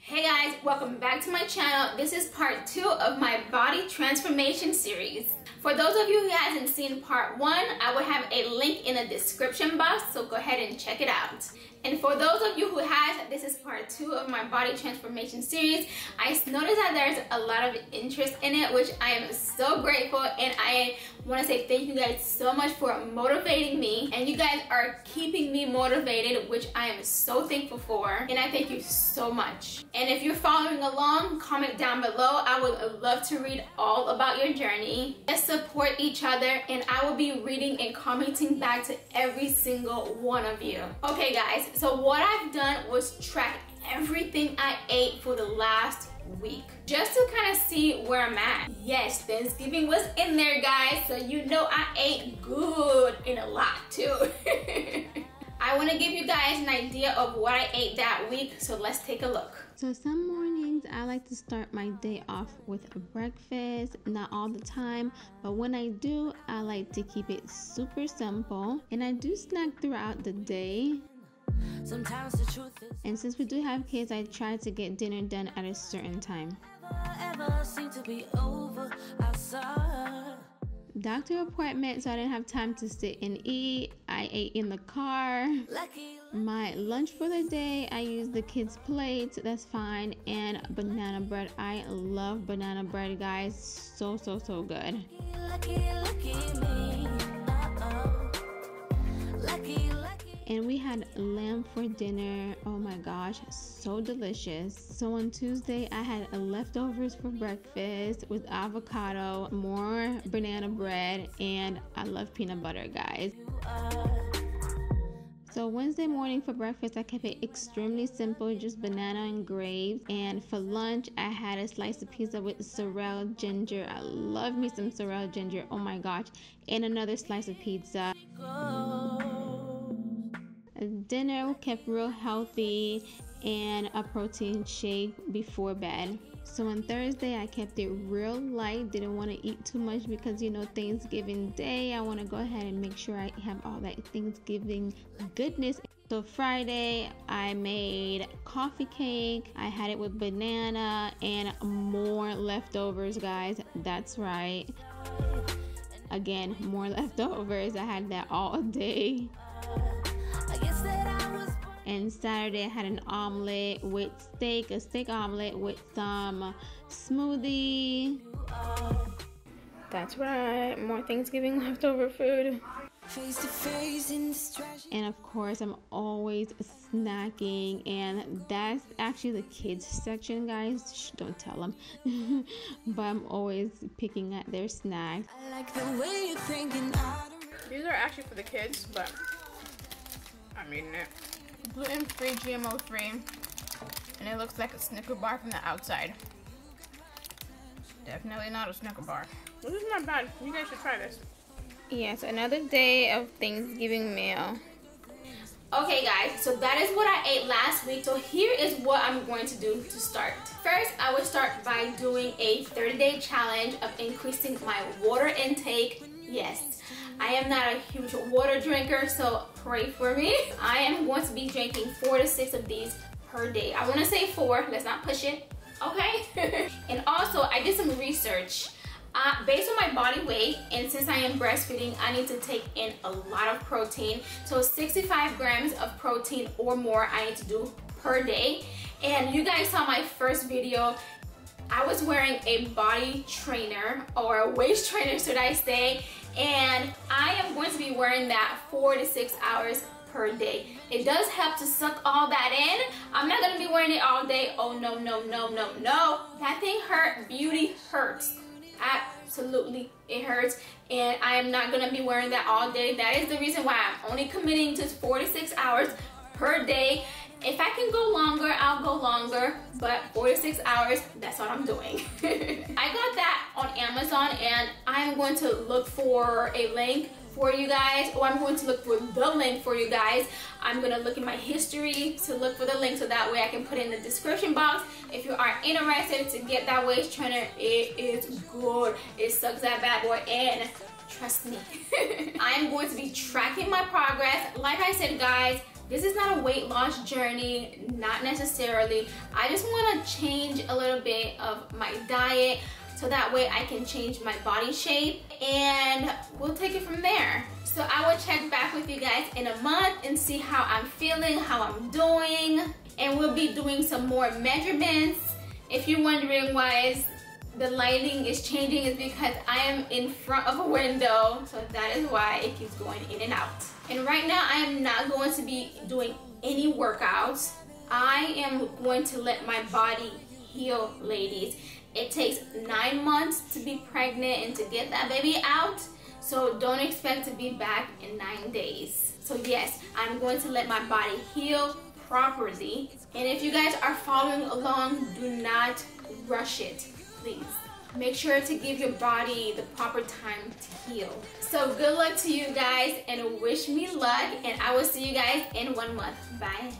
Hey guys, welcome back to my channel. This is part 2 of my body transformation series. For those of you who hasn't seen part 1, I will have a link in the description box, so go ahead and check it out. And for those of you who has, this is part 2 of my body transformation series. I noticed that there's a lot of interest in it, which I am so grateful, and I want to say thank you guys so much for motivating me, and you guys are keeping me motivated, which I am so thankful for, and I thank you so much. And if you're following along, comment down below. I would love to read all about your journey. Let's support each other, and I will be reading and commenting back to every single one of you. Okay guys, so what I've done was track everything I ate for the last week, just to kind of see where I'm at. Yes, Thanksgiving was in there guys, so you know I ate good and a lot too. I want to give you guys an idea of what I ate that week, so let's take a look. So some mornings I like to start my day off with a breakfast, not all the time, but when I do, I like to keep it super simple, and I do snack throughout the day. Sometimes the truth is, and since we do have kids, I try to get dinner done at a certain time. Ever seem to be over outside. Doctor appointment, so I didn't have time to sit and eat. I ate in the car. Lucky. My lunch for the day, I used the kids' plates, that's fine, and banana bread. I love banana bread, guys. So good. Lucky me. And we had lamb for dinner. Oh my gosh, so delicious. So on Tuesday, I had leftovers for breakfast with avocado, more banana bread, and I love peanut butter, guys. So Wednesday morning for breakfast, I kept it extremely simple, just banana and grapes. And for lunch, I had a slice of pizza with sorrel ginger. I love me some sorrel ginger, oh my gosh. And another slice of pizza. Dinner kept real healthy and a protein shake before bed. So on Thursday, I kept it real light. Didn't want to eat too much because, you know, Thanksgiving Day, I want to go ahead and make sure I have all that Thanksgiving goodness. So Friday, I made coffee cake. I had it with banana and more leftovers, guys. That's right. Again, more leftovers. I had that all day. And Saturday I had an omelet with steak, a steak omelet with some smoothie. That's right, more Thanksgiving leftover food. And of course, I'm always snacking, and that's actually the kids section, guys. Shh, don't tell them. But I'm always picking at their snacks. These are actually for the kids, but I'm eating it. Gluten-free, GMO-free, and it looks like a Snicker bar from the outside. Definitely not a Snicker bar. This is not bad. You guys should try this. Yes, another day of Thanksgiving meal. Okay guys, so that is what I ate last week, so here is what I'm going to do to start. First, I will start by doing a 30-day challenge of increasing my water intake. Yes, I am not a huge water drinker, so pray for me. I am going to be drinking 4 to 6 of these per day. I want to say 4, let's not push it, okay? And also, I did some research. Based on my body weight, and since I am breastfeeding, I need to take in a lot of protein. So 65 grams of protein or more I need to do per day. And you guys saw my first video. I was wearing a body trainer, or a waist trainer should I say, and I am going to be wearing that 4 to 6 hours per day. It does help to suck all that in. I'm not going to be wearing it all day. Oh no, no, no, no, no. That thing hurt. Beauty hurts. Absolutely it hurts, and I am not going to be wearing that all day. That is the reason why I'm only committing to 4 to 6 hours per day. If I can go longer, I'll go longer, but 4 to 6 hours, that's what I'm doing. I got that on Amazon, and I'm going to look for a link for you guys, or I'm going to look for the link for you guys. I'm going to look in my history to look for the link, so that way I can put it in the description box. If you are interested to get that waist trainer, it is good. It sucks that bad boy in. Trust me. I'm going to be tracking my progress. Like I said, guys, This is not a weight loss journey, not necessarily. I just want to change a little bit of my diet so that way I can change my body shape, and we'll take it from there. So I will check back with you guys in a month and see how I'm feeling, how I'm doing, and we'll be doing some more measurements. If you're wondering why the lighting is changing, is because I am in front of a window, so that is why it keeps going in and out. And right now I am not going to be doing any workouts. I am going to let my body heal, ladies. It takes 9 months to be pregnant and to get that baby out, so don't expect to be back in 9 days. So yes, I'm going to let my body heal properly, and if you guys are following along, do not rush it. Please make sure to give your body the proper time to heal. So good luck to you guys, and wish me luck, and I will see you guys in 1 month. Bye.